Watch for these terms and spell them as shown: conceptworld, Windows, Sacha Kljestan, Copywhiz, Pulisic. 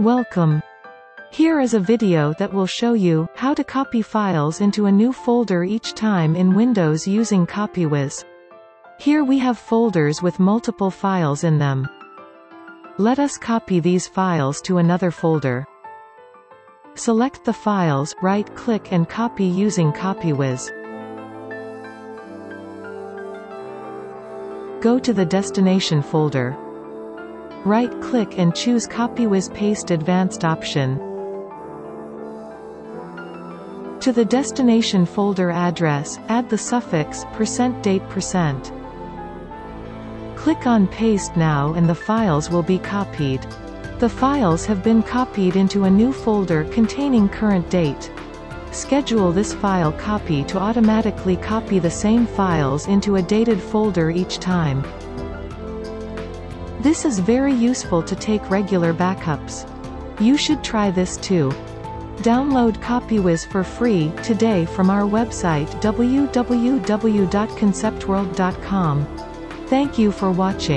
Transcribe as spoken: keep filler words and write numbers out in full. Welcome. Here is a video that will show you how to copy files into a new folder each time in Windows using Copywhiz. Here we have folders with multiple files in them. Let us copy these files to another folder. Select the files, right-click and copy using Copywhiz. Go to the destination folder. Right-click and choose Copywhiz Paste Advanced option. To the destination folder address, add the suffix percent date percent. Click on Paste now and the files will be copied. The files have been copied into a new folder containing current date. Schedule this file copy to automatically copy the same files into a dated folder each time. This is very useful to take regular backups. You should try this too. Download Copywhiz for free today from our website w w w dot concept world dot com. Thank you for watching.